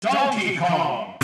Donkey Kong.